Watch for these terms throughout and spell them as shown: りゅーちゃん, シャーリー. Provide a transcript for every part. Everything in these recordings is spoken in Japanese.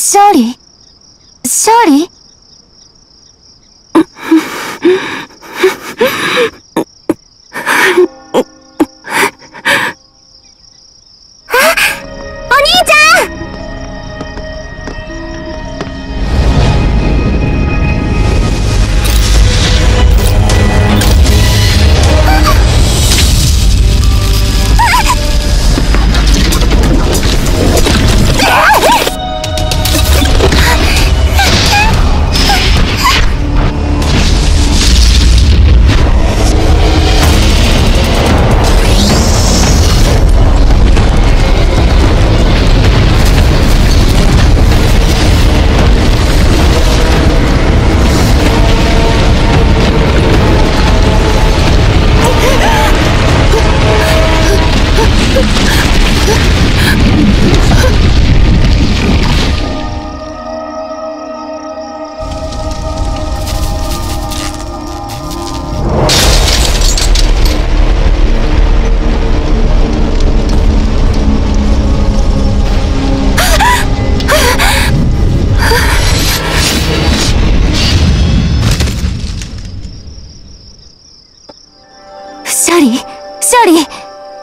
勝利勝利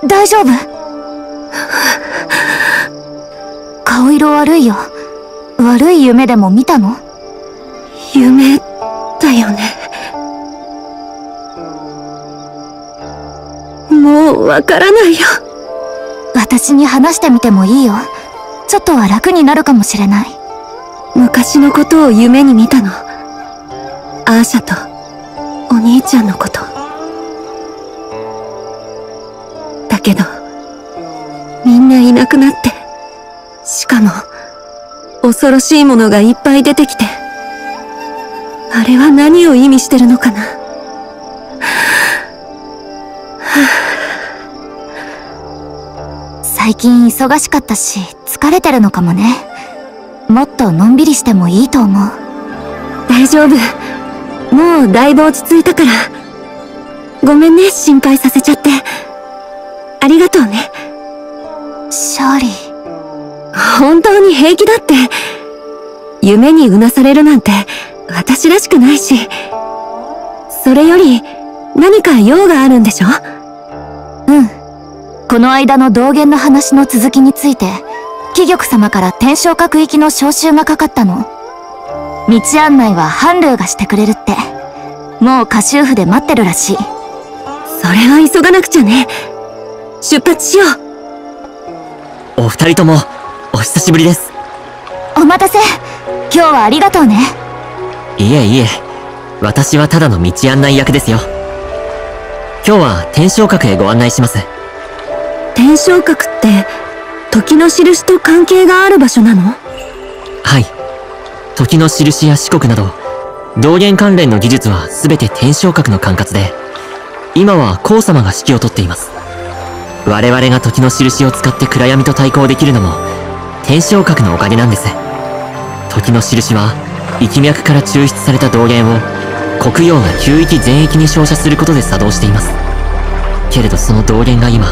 大丈夫？顔色悪いよ。悪い夢でも見たの？夢だよね。もうわからないよ。私に話してみてもいいよ。ちょっとは楽になるかもしれない。昔のことを夢に見たの。アーシャとお兄ちゃんのこと。けどみんないなくなって、しかも恐ろしいものがいっぱい出てきて、あれは何を意味してるのかな。最近忙しかったし疲れてるのかもね。もっとのんびりしてもいいと思う。大丈夫、もうだいぶ落ち着いたから。ごめんね、心配させちゃって。ありがとうね、シャーリー。本当に平気だって。夢にうなされるなんて私らしくないし。それより何か用があるんでしょ？うん。この間の道元の話の続きについて、鬼玉様から天正閣行きの召集がかかったの。道案内は韓流がしてくれるって。もう下州府で待ってるらしい。それは急がなくちゃね。出発しよう。お二人ともお久しぶりです。お待たせ。今日はありがとうね。いえいえ、私はただの道案内役ですよ。今日は天正閣へご案内します。天正閣って時の印と関係がある場所なの？はい。時の印や四国など道元関連の技術は全て天正閣の管轄で、今は皇様が指揮を取っています。我々が時の印を使って暗闇と対抗できるのも天正閣のおかげなんです。時の印は域脈から抽出された道元を黒曜が旧域全域に照射することで作動しています。けれどその道元が今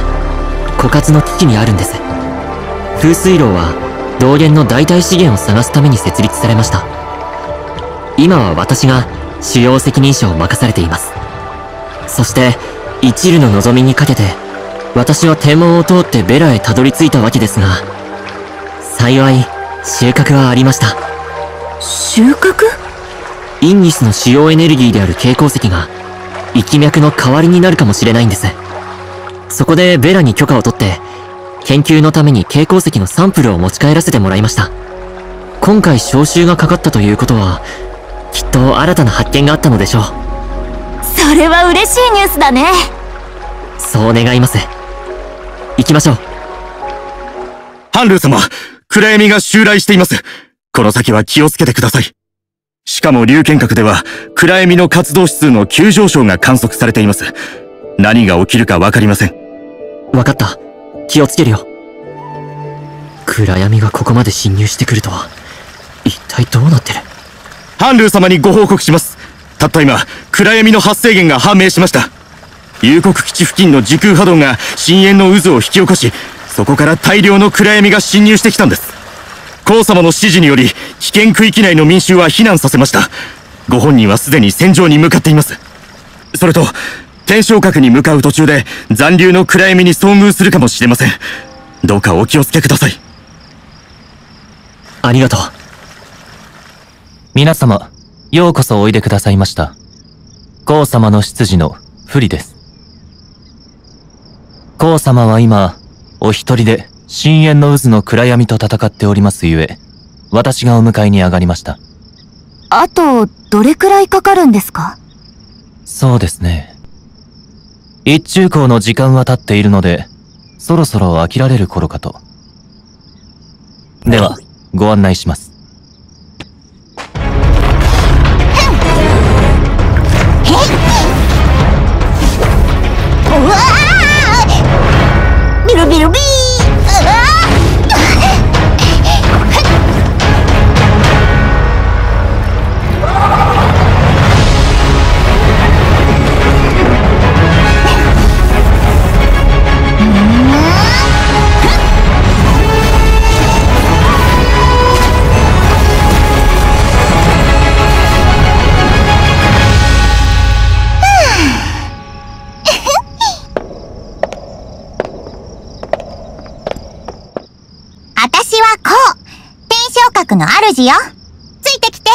枯渇の危機にあるんです。風水楼は道元の代替資源を探すために設立されました。今は私が主要責任者を任されています。そして一縷の望みにかけて私は天文を通ってベラへたどり着いたわけですが、幸い収穫はありました。収穫？インニスの主要エネルギーである蛍光石が域脈の代わりになるかもしれないんです。そこでベラに許可を取って研究のために蛍光石のサンプルを持ち帰らせてもらいました。今回招集がかかったということは、きっと新たな発見があったのでしょう。それは嬉しいニュースだね。そう願います。行きましょう。ハンルー様、暗闇が襲来しています。この先は気をつけてください。しかも龍剣閣では、暗闇の活動指数の急上昇が観測されています。何が起きるかわかりません。わかった。気をつけるよ。暗闇がここまで侵入してくるとは、一体どうなってる？ハンルー様にご報告します。たった今、暗闇の発生源が判明しました。幽谷基地付近の時空波動が深淵の渦を引き起こし、そこから大量の暗闇が侵入してきたんです。皇様の指示により危険区域内の民衆は避難させました。ご本人はすでに戦場に向かっています。それと天正閣に向かう途中で残留の暗闇に遭遇するかもしれません。どうかお気をつけください。ありがとう。皆様、ようこそおいでくださいました。皇様の執事の不利です。皇様は今お一人で深淵の渦の暗闇と戦っておりますゆえ、私がお迎えに上がりました。あとどれくらいかかるんですか？そうですね、一中校の時間は経っているので、そろそろ飽きられる頃かと。ではご案内します。ビルビルビー。の主よ、ついてきて。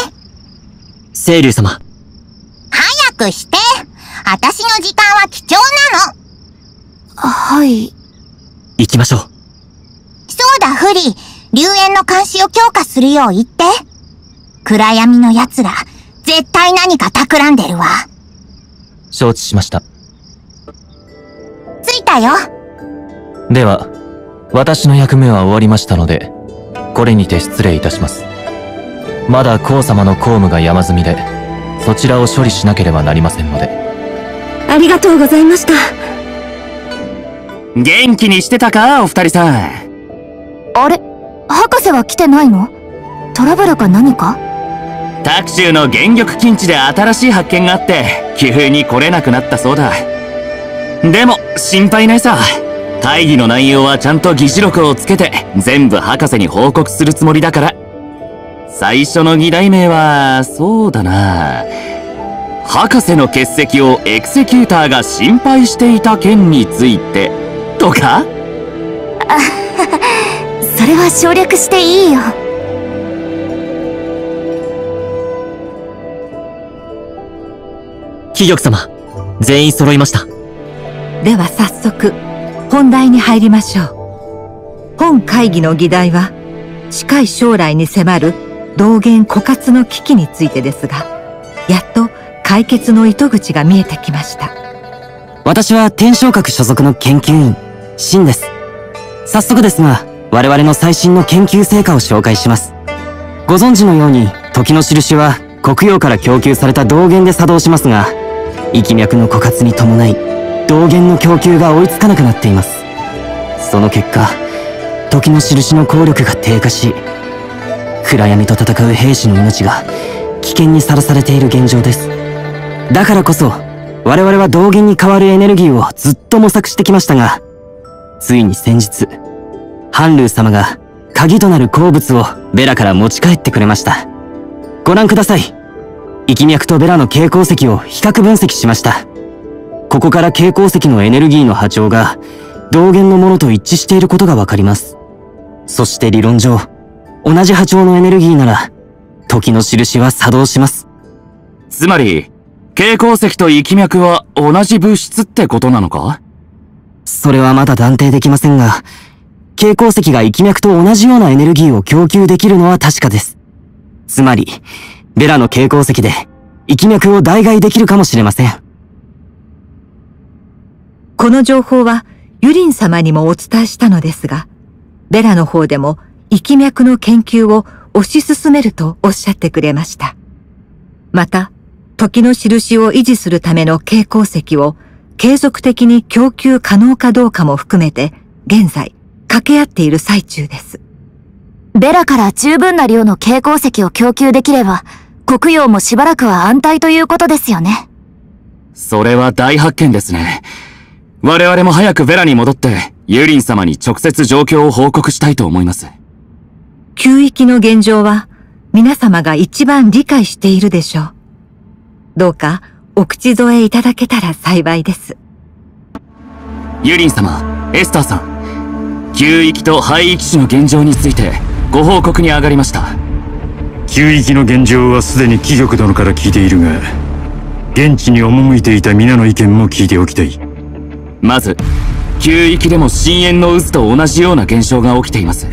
青龍様、早くして。私の時間は貴重なの。はい、行きましょう。そうだ、フリー、龍炎の監視を強化するよう言って。暗闇の奴ら絶対何か企んでるわ。承知しました。着いたよ。では私の役目は終わりましたので、これにて失礼いたします。まだ皇様の公務が山積みで、そちらを処理しなければなりませんので。ありがとうございました。元気にしてたか、お二人さん。あれ、博士は来てないの？トラブルか何か？卓州の原力禁地で新しい発見があって、急に来れなくなったそうだ。でも、心配ないさ。会議の内容はちゃんと議事録をつけて全部博士に報告するつもりだから。最初の議題名は、そうだな、博士の欠席をエクセキューターが心配していた件についてとか。それは省略していいよ。貴玉様、全員揃いました。では早速本題に入りましょう。本会議の議題は、近い将来に迫る道元枯渇の危機についてですが、やっと解決の糸口が見えてきました。私は天正閣所属の研究員、シンです。早速ですが、我々の最新の研究成果を紹介します。ご存知のように、時の印は黒曜から供給された道元で作動しますが、域脈の枯渇に伴い、道元の供給が追いつかなくなっています。その結果、時の印の効力が低下し、暗闇と戦う兵士の命が危険にさらされている現状です。だからこそ我々は道元に代わるエネルギーをずっと模索してきましたが、ついに先日、韓流様が鍵となる鉱物をベラから持ち帰ってくれました。ご覧ください。域脈とベラの蛍光石を比較分析しました。ここから蛍光石のエネルギーの波長が道元のものと一致していることがわかります。そして理論上、同じ波長のエネルギーなら、時の印は作動します。つまり、蛍光石と域脈は同じ物質ってことなのか？それはまだ断定できませんが、蛍光石が域脈と同じようなエネルギーを供給できるのは確かです。つまり、ベラの蛍光石で域脈を代替できるかもしれません。この情報はユリン様にもお伝えしたのですが、ベラの方でも域脈の研究を推し進めるとおっしゃってくれました。また、時の印を維持するための蛍光石を継続的に供給可能かどうかも含めて、現在掛け合っている最中です。ベラから十分な量の蛍光石を供給できれば、黒曜もしばらくは安泰ということですよね。それは大発見ですね。我々も早くヴェラに戻って、ユリン様に直接状況を報告したいと思います。旧域の現状は皆様が一番理解しているでしょう。どうかお口添えいただけたら幸いです。ユリン様、エスターさん、旧域と廃域種の現状についてご報告に上がりました。旧域の現状はすでに貴玉殿から聞いているが、現地に赴いていた皆の意見も聞いておきたい。まず、旧域でも深淵の渦と同じような現象が起きています。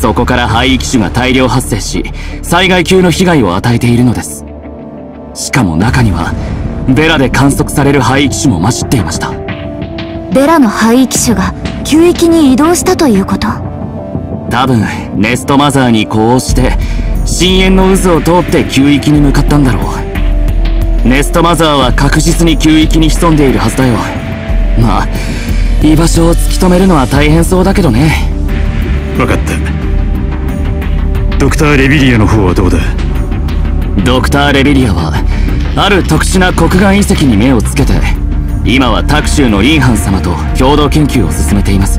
そこから廃域種が大量発生し、災害級の被害を与えているのです。しかも中には、ベラで観測される廃域種も混じっていました。ベラの廃域種が旧域に移動したということ？多分、ネストマザーに呼応して、深淵の渦を通って旧域に向かったんだろう。ネストマザーは確実に旧域に潜んでいるはずだよ。まあ、居場所を突き止めるのは大変そうだけどね。分かった。ドクター・レビリアの方はどうだ？ドクター・レビリアはある特殊な黒岩遺跡に目をつけて、今はタクシューのインハン様と共同研究を進めています。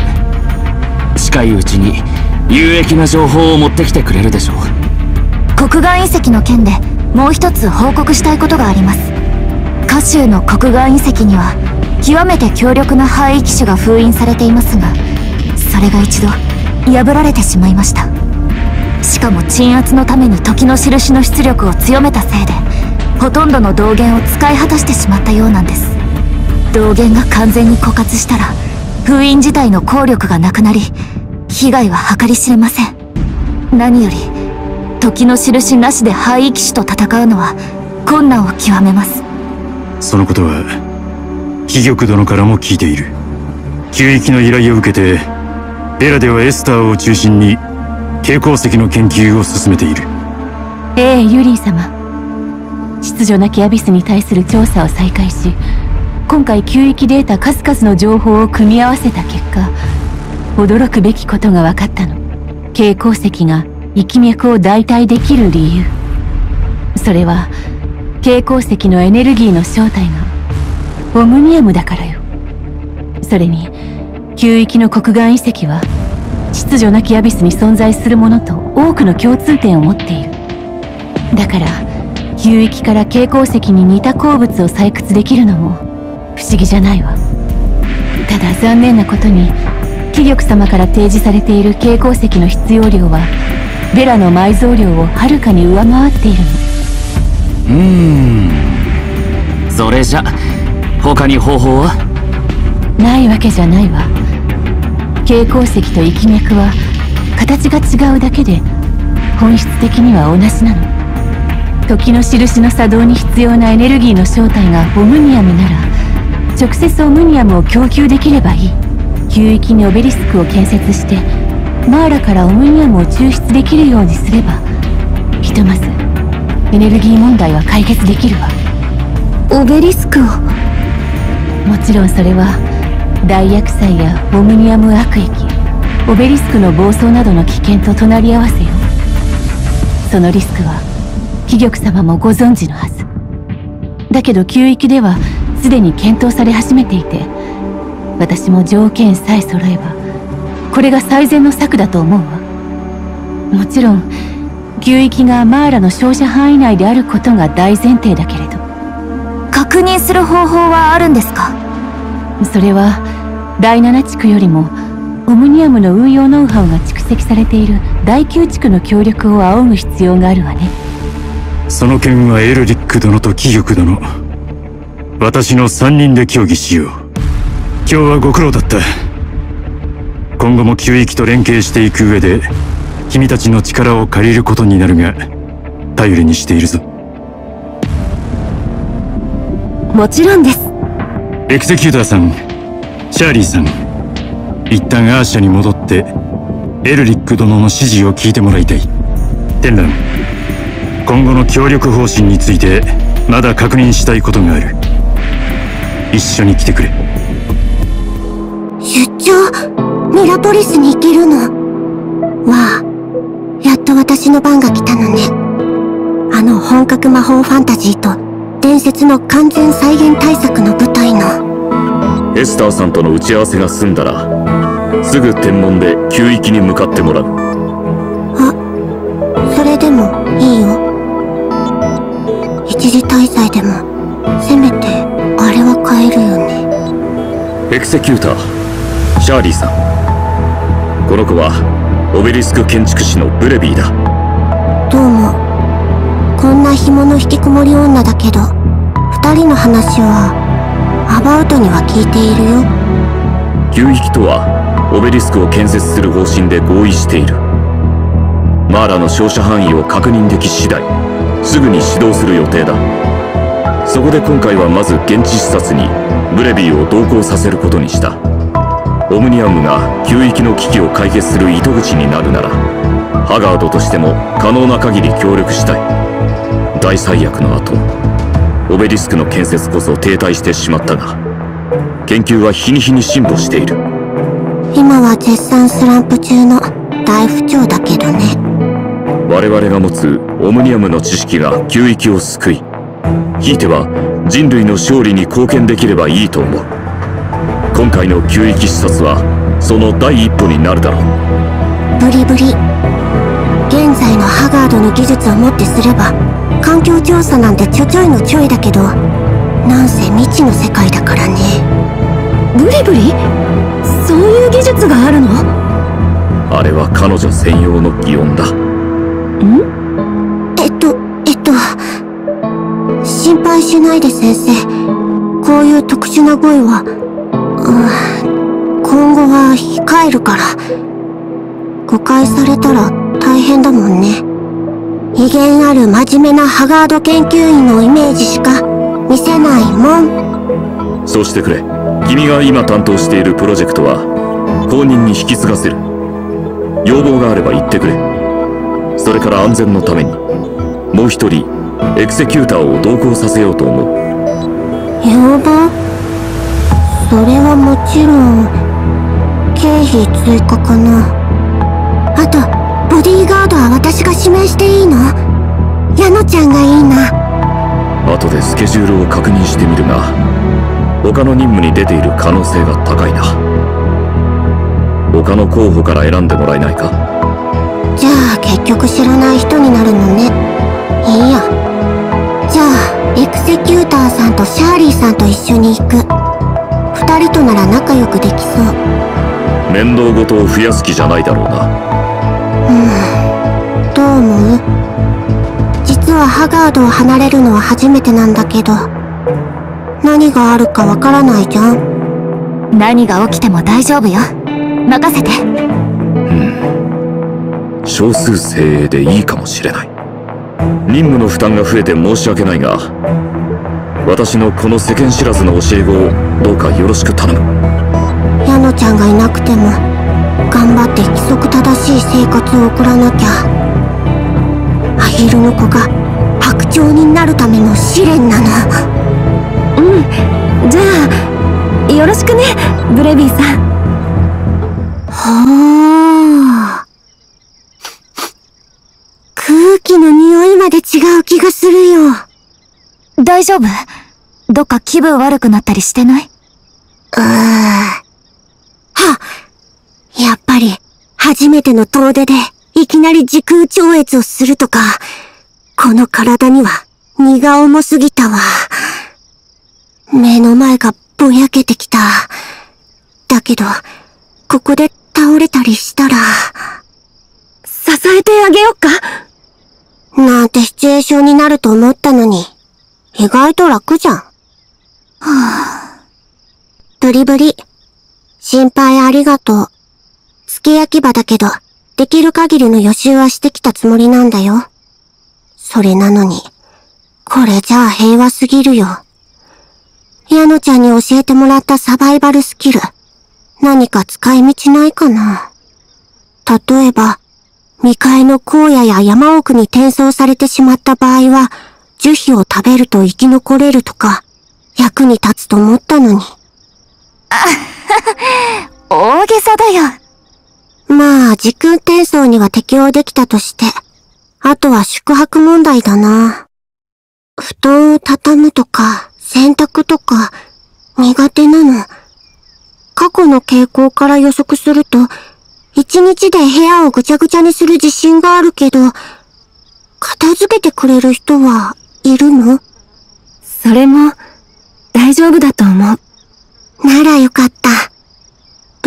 近いうちに有益な情報を持ってきてくれるでしょう。黒岩遺跡の件でもう一つ報告したいことがあります。カシューの黒岩遺跡には極めて強力な廃域種が封印されていますが、それが一度破られてしまいました。しかも鎮圧のために時の印の出力を強めたせいで、ほとんどの道源を使い果たしてしまったようなんです。道源が完全に枯渇したら封印自体の効力がなくなり、被害は計り知れません。何より時の印なしで廃域種と戦うのは困難を極めます。そのことは貴玉殿からも聞いている。旧域の依頼を受けてベラではエスターを中心に蛍光石の研究を進めている。ええ、ユリン様、秩序なきアビスに対する調査を再開し、今回旧域で得た数々の情報を組み合わせた結果、驚くべきことが分かったの。蛍光石が域脈を代替できる理由、それは蛍光石のエネルギーの正体がオムニアムだからよ。それに旧域の黒岩遺跡は秩序なきアビスに存在するものと多くの共通点を持っている。だから旧域から蛍光石に似た鉱物を採掘できるのも不思議じゃないわ。ただ残念なことに、貴玉様から提示されている蛍光石の必要量はベラの埋蔵量をはるかに上回っているの。それじゃ他に方法はないわけじゃないわ。蛍光石と域脈は形が違うだけで本質的には同じなの。時の印の作動に必要なエネルギーの正体がオムニアムなら、直接オムニアムを供給できればいい。旧域にオベリスクを建設してマーラからオムニアムを抽出できるようにすれば、ひとまずエネルギー問題は解決できるわ。オベリスクを？もちろんそれは大薬剤やオムニアム悪液、オベリスクの暴走などの危険と隣り合わせよ。そのリスクは貴玉様もご存知のはずだけど、旧域ではすでに検討され始めていて、私も条件さえ揃えばこれが最善の策だと思うわ。もちろん旧域がマーラの照射範囲内であることが大前提だけれど。確認する方法はあるんですか？それは第7地区よりもオムニアムの運用ノウハウが蓄積されている第9地区の協力を仰ぐ必要があるわね。その件はエルリック殿と貴玉殿、私の3人で協議しよう。今日はご苦労だった。今後も旧域と連携していく上で君たちの力を借りることになるが、頼りにしているぞ。もちろんです。エクゼキューターさん、シャーリーさん、一旦アーシャに戻ってエルリック殿の指示を聞いてもらいたい。天蘭、今後の協力方針についてまだ確認したいことがある。一緒に来てくれ。出張ミラポリスに行けるの？わあ、やっと私の番が来たのね。あの本格魔法ファンタジーと伝説の完全再現対策の舞台の。エスターさんとの打ち合わせが済んだらすぐ天文で旧域に向かってもらう。あ、り滞在でもせめてあれは買えるよね。エクセキューターシャーリーさん、この子はオベリスク建築士のブレビーだ。どうもこんな紐の引きこもり女だけど、二人の話はアバウトには聞いているよ。牛引きとはオベリスクを建設する方針で合意している。マーラの照射範囲を確認でき次第すぐに始動する予定だ。そこで今回はまず現地視察にブレビーを同行させることにした。オムニアムが旧域の危機を解決する糸口になるならハガードとしても可能な限り協力したい。大災厄の後オベリスクの建設こそ停滞してしまったが研究は日に日に進歩している。今は絶賛スランプ中の大不調だけどね。我々が持つオムニアムの知識が旧域を救い、ひいては人類の勝利に貢献できればいいと思う。今回の旧域視察はその第一歩になるだろう。ブリブリ現在のハガードの技術をもってすれば環境調査なんてちょちょいのちょいだけど、なんせ未知の世界だからね。ブリブリそういう技術があるの？あれは彼女専用の擬音だ。ん？心配しないで先生。こういう特殊な声は、今後は控えるから。誤解されたら大変だもんね。威厳ある真面目なハガード研究員のイメージしか見せないもん。そうしてくれ。君が今担当しているプロジェクトは後任に引き継がせる。要望があれば言ってくれ。それから安全のためにもう一人エクセキューターを同行させようと思う。要望？それはもちろん経費追加かな。あとボディーガードは私が指名していいの？矢野ちゃんがいいな。後でスケジュールを確認してみるが他の任務に出ている可能性が高いな。他の候補から選んでもらえないか。じゃあ結局知らない人になるのね。いいや。じゃあエクセキューターさんとシャーリーさんと一緒に行く。二人となら仲良くできそう。面倒事を増やす気じゃないだろうな。うん、どう思う？実はハガードを離れるのは初めてなんだけど、何があるかわからないじゃん。何が起きても大丈夫よ、任せて。うん、少数精鋭でいいかもしれない。任務の負担が増えて申し訳ないが、私のこの世間知らずの教え子をどうかよろしく頼む。矢野ちゃんがいなくても頑張って規則正しい生活を送らなきゃ。アヒルの子が白鳥になるための試練なの。うん、じゃあよろしくねブレビーさん。はあ、空気の匂いまで違う気がするよ。大丈夫？どっか気分悪くなったりしてない？はっ、やっぱり、初めての遠出で、いきなり時空超越をするとか、この体には、荷が重すぎたわ。目の前がぼやけてきた。だけど、ここで倒れたりしたら、支えてあげよっか？なんてシチュエーションになると思ったのに、意外と楽じゃん。はぁ。ブリブリ。心配ありがとう。すき焼き場だけど、できる限りの予習はしてきたつもりなんだよ。それなのに、これじゃあ平和すぎるよ。矢野ちゃんに教えてもらったサバイバルスキル、何か使い道ないかな。例えば、未開の荒野や山奥に転送されてしまった場合は、樹皮を食べると生き残れるとか、役に立つと思ったのに。あはは、大げさだよ。まあ、時空転送には適応できたとして、あとは宿泊問題だな。布団を畳むとか、洗濯とか、苦手なの。過去の傾向から予測すると、一日で部屋をぐちゃぐちゃにする自信があるけど、片付けてくれる人はいるの？それも大丈夫だと思う。ならよかった。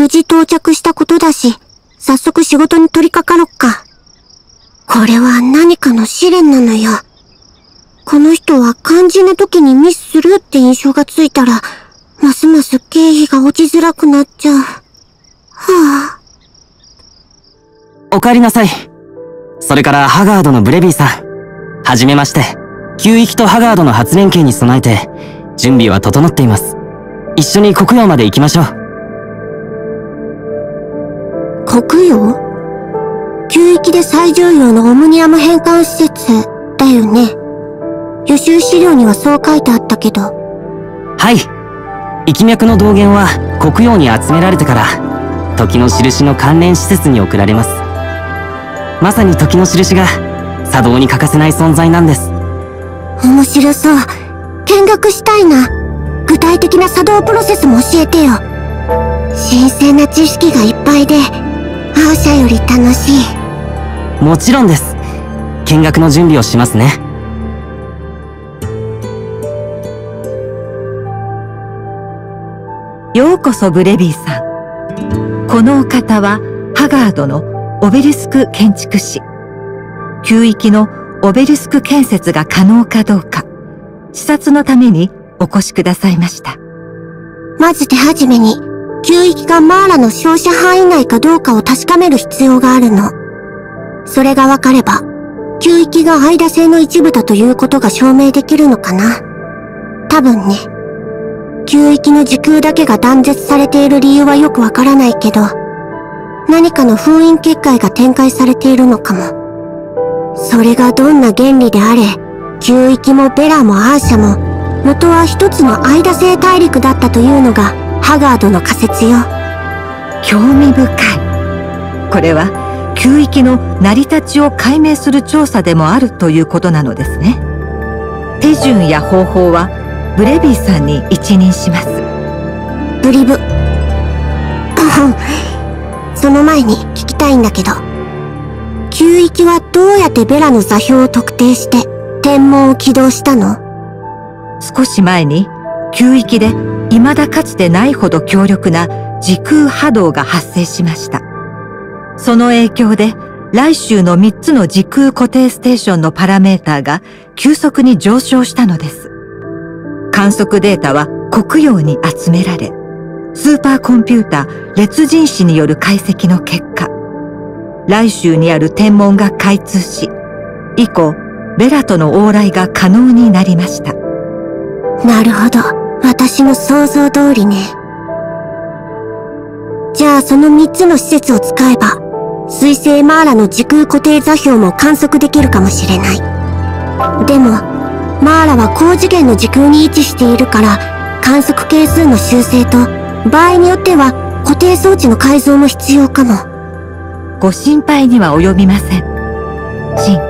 無事到着したことだし、早速仕事に取り掛かろっか。これは何かの試練なのよ。この人は肝心な時にミスするって印象がついたら、ますます経費が落ちづらくなっちゃう。はぁ。お帰りなさい。それからハガードのブレビーさん。はじめまして。旧域とハガードの初連携に備えて、準備は整っています。一緒に黒曜まで行きましょう。黒曜？旧域で最重要のオムニアム変換施設だよね。予習資料にはそう書いてあったけど。はい。域脈の道源は黒曜に集められてから、時の印の関連施設に送られます。まさに時の印が作動に欠かせない存在なんです。面白そう。見学したいな。具体的な作動プロセスも教えてよ。新鮮な知識がいっぱいで、アーシャより楽しい。もちろんです。見学の準備をしますね。ようこそブレビーさん。このお方はハガードのオベリスク建築士。旧域のオベリスク建設が可能かどうか、視察のためにお越しくださいました。まず手始めに、旧域がマーラの照射範囲内かどうかを確かめる必要があるの。それが分かれば、旧域がアイダ星の一部だということが証明できるのかな。多分ね。旧域の時空だけが断絶されている理由はよくわからないけど、何かの封印結界が展開されているのかも。それがどんな原理であれ、旧域もベラもアーシャも、元は一つのアイダ星大陸だったというのが、ハガードの仮説よ。興味深い。これは旧域の成り立ちを解明する調査でもあるということなのですね。手順や方法はブレビーさんに一任します。ブリブ。その前に聞きたいんだけど、旧域はどうやってベラの座標を特定して天文を起動したの？少し前に旧域で未だかつてないほど強力な時空波動が発生しました。その影響で、来週の3つの時空固定ステーションのパラメーターが急速に上昇したのです。観測データは黒曜に集められ、スーパーコンピュータ列人子による解析の結果、来週にある天文が開通し、以降、ベラとの往来が可能になりました。なるほど。私の想像通りね。じゃあその3つの施設を使えば、水星マーラの時空固定座標も観測できるかもしれない。でも、マーラは高次元の時空に位置しているから、観測係数の修正と、場合によっては固定装置の改造も必要かも。ご心配には及びません。シン、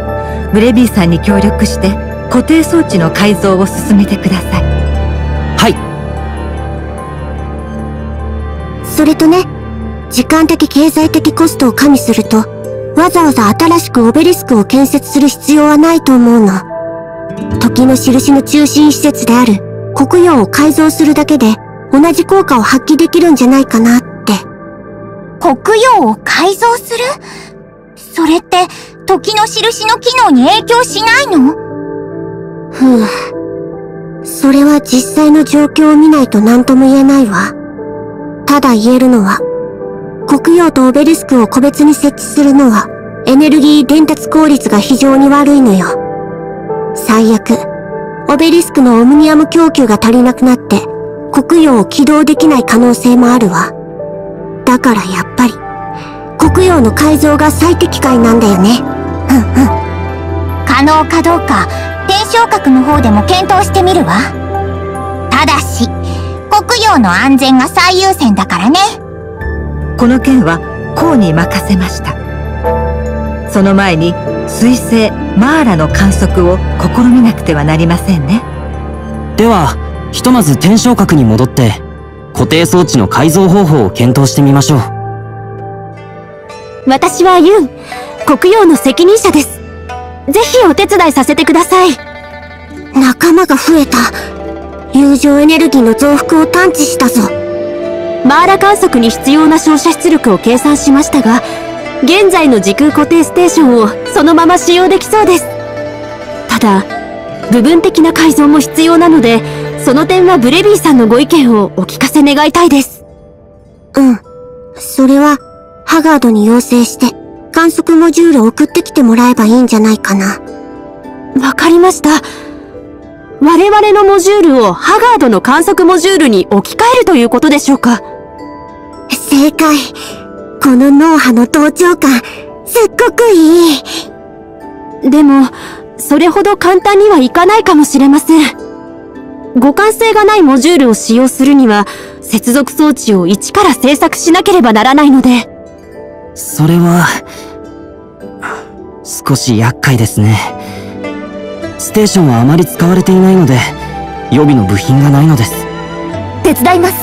ブレビーさんに協力して、固定装置の改造を進めてください。それとね、時間的経済的コストを加味すると、わざわざ新しくオベリスクを建設する必要はないと思うの。時の印の中心施設である黒曜を改造するだけで同じ効果を発揮できるんじゃないかなって。黒曜を改造する？それって時の印の機能に影響しないの？それは実際の状況を見ないと何とも言えないわ。ただ言えるのは、黒曜とオベリスクを個別に設置するのは、エネルギー伝達効率が非常に悪いのよ。最悪、オベリスクのオムニアム供給が足りなくなって、黒曜を起動できない可能性もあるわ。だからやっぱり、黒曜の改造が最適解なんだよね。可能かどうか、天象閣の方でも検討してみるわ。ただし、黒曜の安全が最優先だからね。この件はコウに任せました。その前に水星マーラの観測を試みなくてはなりませんね。ではひとまず天象閣に戻って固定装置の改造方法を検討してみましょう。私はユン、黒曜の責任者です。ぜひお手伝いさせてください。仲間が増えた。友情エネルギーの増幅を探知したぞ。マーラ観測に必要な照射出力を計算しましたが、現在の時空固定ステーションをそのまま使用できそうです。ただ、部分的な改造も必要なので、その点はブレビーさんのご意見をお聞かせ願いたいです。うん。それは、ハガードに要請して、観測モジュールを送ってきてもらえばいいんじゃないかな。わかりました。我々のモジュールをハガードの観測モジュールに置き換えるということでしょうか。正解。この脳波の盗聴感、すっごくいい。でも、それほど簡単にはいかないかもしれません。互換性がないモジュールを使用するには、接続装置を一から製作しなければならないので。それは、少し厄介ですね。ステーションはあまり使われていないので、予備の部品がないのです。手伝います。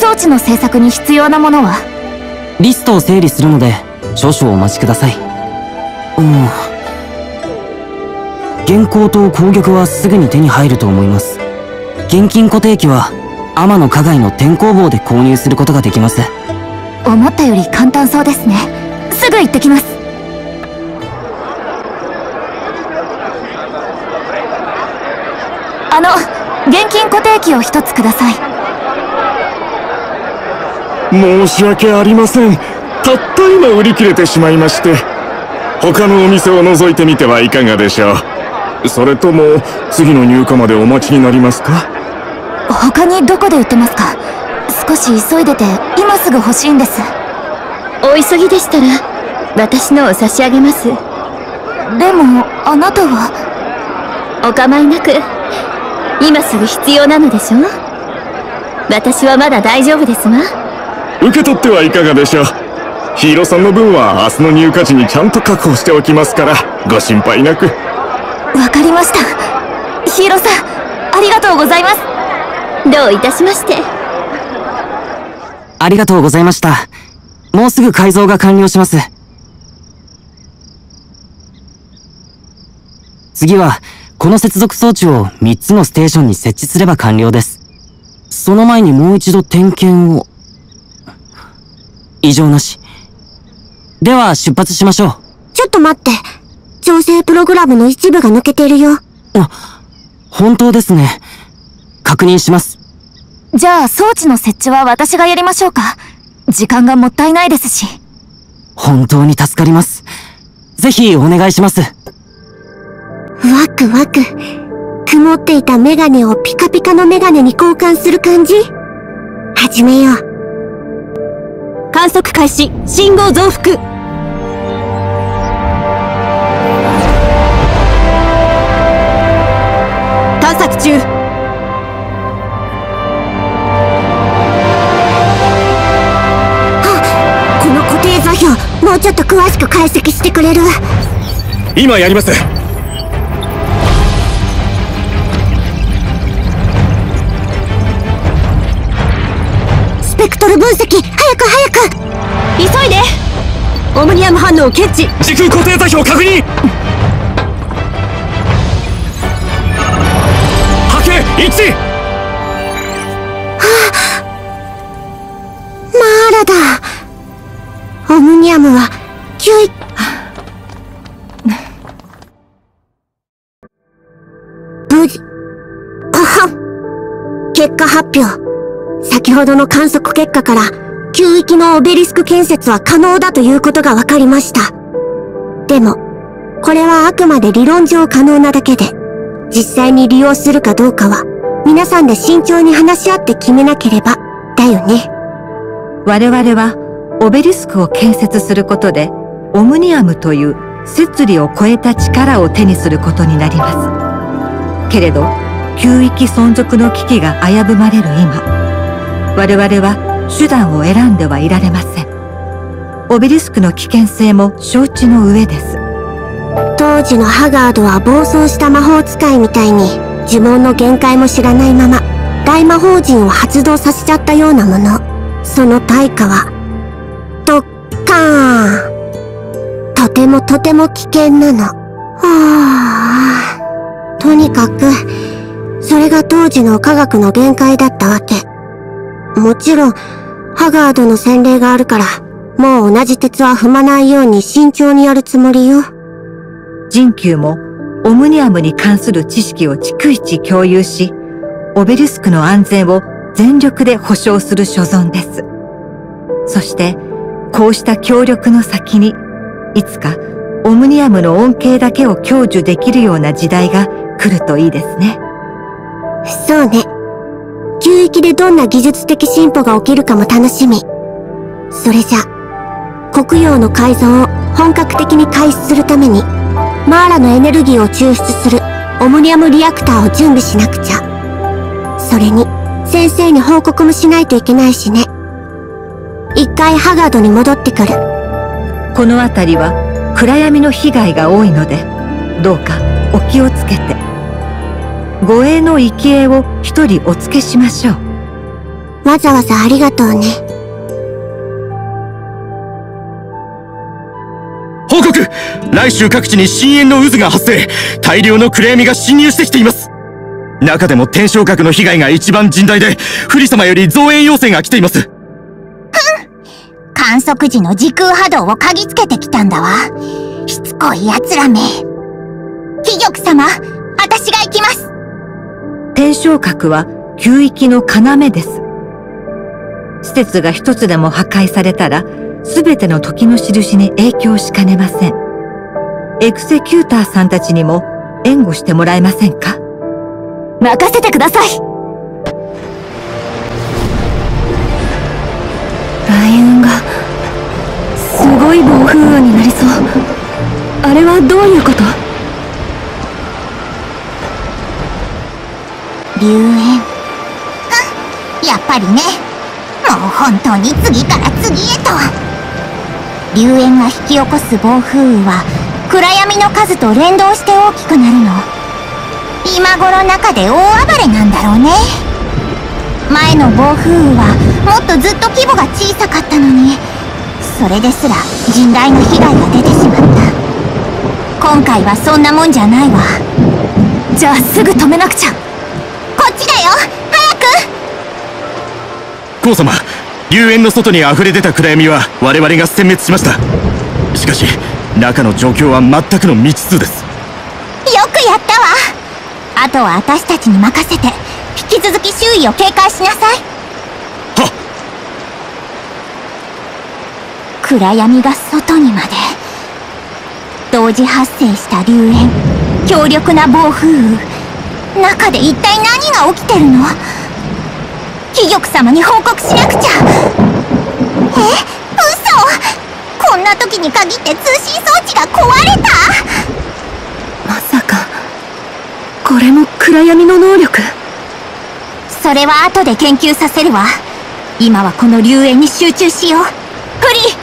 装置の製作に必要なものは？リストを整理するので、少々お待ちください。うん。原稿と光玉はすぐに手に入ると思います。現金固定機は、天の花街の天工房で購入することができます。思ったより簡単そうですね。すぐ行ってきます。現金固定機を一つください。申し訳ありません。たった今売り切れてしまいまして。他のお店を覗いてみてはいかがでしょう。それとも、次の入荷までお待ちになりますか？他にどこで売ってますか？少し急いでて、今すぐ欲しいんです。お急ぎでしたら、私のを差し上げます。でも、あなたは？お構いなく、今すぐ必要なのでしょう？私はまだ大丈夫ですわ。受け取ってはいかがでしょう。ヒーローさんの分は明日の入荷時にちゃんと確保しておきますから、ご心配なく。わかりました。ヒーローさん、ありがとうございます。どういたしまして。ありがとうございました。もうすぐ改造が完了します。次は、この接続装置を3つのステーションに設置すれば完了です。その前にもう一度点検を。異常なし。では、出発しましょう。ちょっと待って。調整プログラムの一部が抜けてるよ。あ、本当ですね。確認します。じゃあ、装置の設置は私がやりましょうか。時間がもったいないですし。本当に助かります。ぜひ、お願いします。ワクワク。曇っていたメガネをピカピカのメガネに交換する感じ？始めよう。観測開始。信号増幅。探索中。あ、この固定座標、もうちょっと詳しく解析してくれる？今やります。スペクトル分析、早く急いで。オムニアム反応を検知。時空固定座標確認。1! はあ、マーラだ。オムニアムは9。無事。結果発表。先ほどの観測結果から旧域のオベリスク建設は可能だということが分かりました。でも、これはあくまで理論上可能なだけで、実際に利用するかどうかは、皆さんで慎重に話し合って決めなければ、だよね。我々は、オベリスクを建設することで、オムニアムという、摂理を超えた力を手にすることになります。けれど、旧域存続の危機が危ぶまれる今、我々は手段を選んではいられません。オベリスクの危険性も承知の上です。当時のハガードは暴走した魔法使いみたいに呪文の限界も知らないまま大魔法陣を発動させちゃったようなもの。その対価はドッカーン。とてもとても危険なの。はあ、とにかくそれが当時の科学の限界だったわけ。もちろん、ハガードの洗礼があるから、もう同じ鉄は踏まないように慎重にやるつもりよ。人球も、オムニアムに関する知識を逐一共有し、オベリスクの安全を全力で保障する所存です。そして、こうした協力の先に、いつかオムニアムの恩恵だけを享受できるような時代が来るといいですね。そうね。旧域でどんな技術的進歩が起きるかも楽しみ。それじゃ、黒曜の改造を本格的に開始するために、マーラのエネルギーを抽出するオムニアムリアクターを準備しなくちゃ。それに、先生に報告もしないといけないしね。一回ハガードに戻ってくる。この辺りは暗闇の被害が多いので、どうかお気をつけて。護衛の生贄を一人お付けしましょう。わざわざありがとうね。報告！来州各地に深淵の渦が発生。大量の暗闇が侵入してきています。中でも天正閣の被害が一番甚大で、フリ様より増援要請が来ています。観測時の時空波動を嗅ぎつけてきたんだわ。しつこい奴らめ。飛玉様、私が行きます。天正閣は旧域の要です。施設が一つでも破壊されたら、すべての時の印に影響しかねません。エクセキューターさんたちにも援護してもらえませんか？任せてください。雷雲がすごい暴風雨になりそう。あれはどういうこと？流煙。やっぱりね。もう本当に次から次へと。流煙が引き起こす暴風雨は暗闇の数と連動して大きくなるの。今頃中で大暴れなんだろうね。前の暴風雨はもっとずっと規模が小さかったのに、それですら甚大な被害が出てしまった。今回はそんなもんじゃないわ。じゃあすぐ止めなくちゃ。こっちだよ、早く。皇様、流煙の外に溢れ出た暗闇は我々が殲滅しました。しかし中の状況は全くの未知数です。よくやったわ。あとは私たちに任せて、引き続き周囲を警戒しなさい。はっ。暗闇が外にまで。同時発生した流煙、強力な暴風雨、中で一体何が起きてるの？貴玉様に報告しなくちゃ。嘘！こんな時に限って通信装置が壊れた？まさかこれも暗闇の能力？それは後で研究させるわ。今はこの流煙に集中しよう。フリー。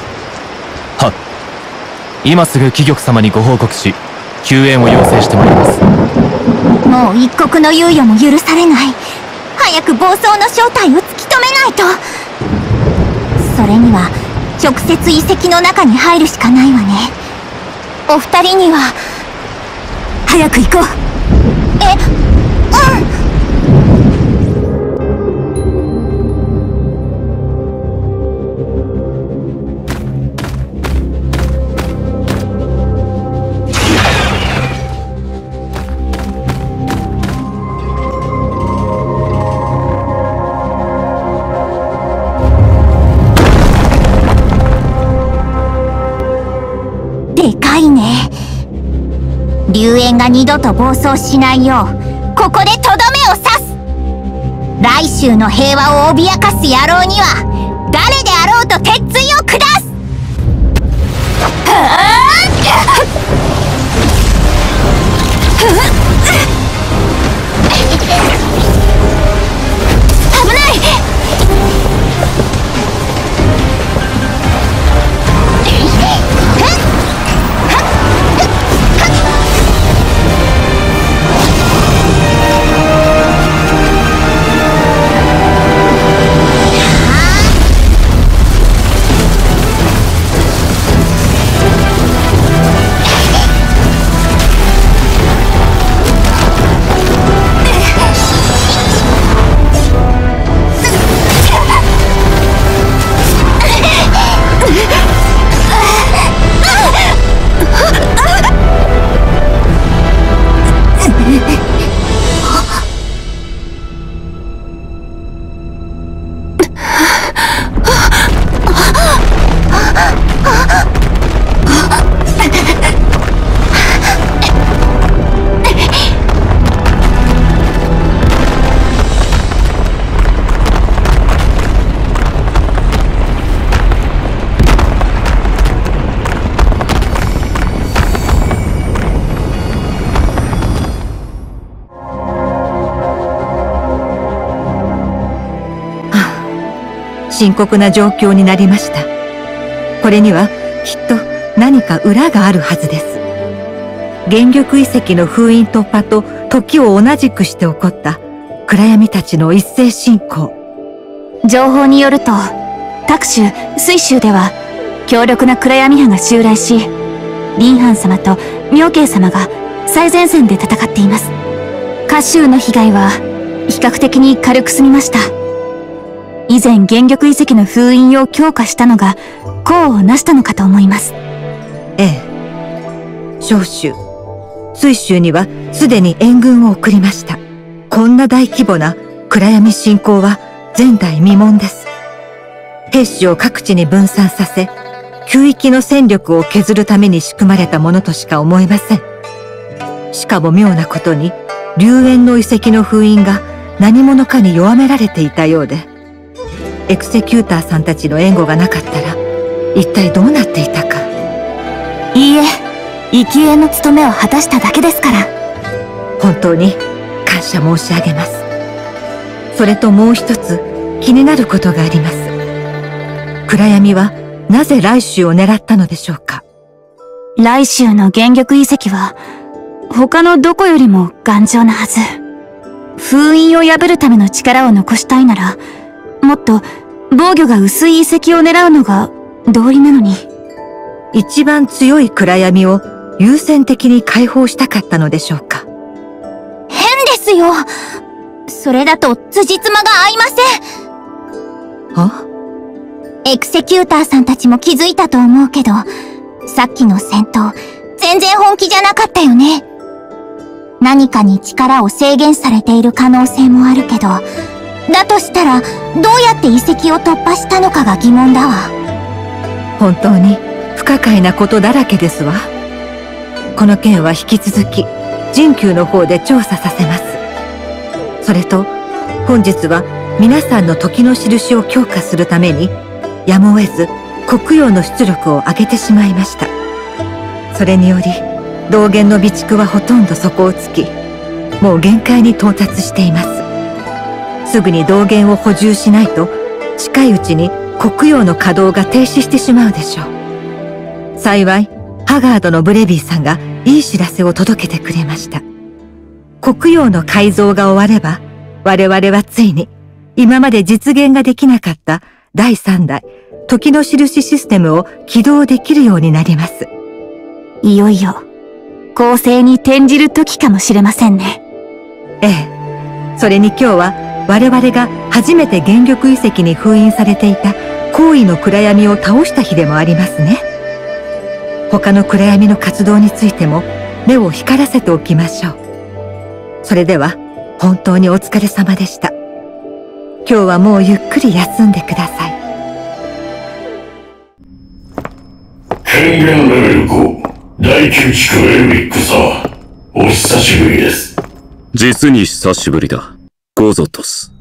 はっ。今すぐ貴玉様にご報告し、救援を要請してもらいます。もう一刻の猶予も許されない。早く暴走の正体を突き止めないと。それには直接遺跡の中に入るしかないわね。お二人には早く行こう。うん。流煙が二度と暴走しないよう、ここでとどめを刺す。来州の平和を脅かす野郎には誰であろうと鉄槌を下す。深刻な状況になりました。これにはきっと何か裏があるはずです。元禄遺跡の封印突破と時を同じくして起こった暗闇たちの一斉進行。情報によると、各州、水州では強力な暗闇派が襲来し、林藩様と明慶様が最前線で戦っています。各州の被害は比較的に軽く済みました。以前元禄遺跡の封印を強化したのが功を成したのかと思います。ええ、小州、水州にはすでに援軍を送りました。こんな大規模な暗闇侵攻は前代未聞です。兵士を各地に分散させ、旧域の戦力を削るために仕組まれたものとしか思えません。しかも妙なことに龍炎の遺跡の封印が何者かに弱められていたようで、エクセキューターさんたちの援護がなかったら一体どうなっていたか。いいえ、生き縁の務めを果たしただけですから。本当に感謝申し上げます。それともう一つ気になることがあります。暗闇はなぜ来州を狙ったのでしょうか。来州の元禄遺跡は他のどこよりも頑丈なはず。封印を破るための力を残したいなら、もっと防御が薄い遺跡を狙うのが道理なのに。一番強い暗闇を優先的に解放したかったのでしょうか。変ですよ。それだと辻褄が合いません。エクセキューターさんたちも気づいたと思うけど、さっきの戦闘全然本気じゃなかったよね。何かに力を制限されている可能性もあるけど、だとしたらどうやって遺跡を突破したのかが疑問だわ。本当に不可解なことだらけですわ。この件は引き続き人宮の方で調査させます。それと本日は皆さんの時の印を強化するためにやむを得ず黒曜の出力を上げてしまいました。それにより道元の備蓄はほとんど底をつき、もう限界に到達しています。すぐに道元を補充しないと近いうちに黒曜の稼働が停止してしまうでしょう。幸いハガードのブレビーさんがいい知らせを届けてくれました。黒曜の改造が終われば、我々はついに今まで実現ができなかった第3代時の印システムを起動できるようになります。いよいよ攻勢に転じる時かもしれませんね。ええ、それに今日は我々が初めて元禄遺跡に封印されていた高位の暗闇を倒した日でもありますね。他の暗闇の活動についても目を光らせておきましょう。それでは本当にお疲れ様でした。今日はもうゆっくり休んでください。変幻レベル5、第9地区エルヴィック様、お久しぶりです。実に久しぶりだ。ゴゾトス。